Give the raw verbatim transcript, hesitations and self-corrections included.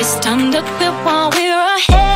It's time to feel while we're ahead.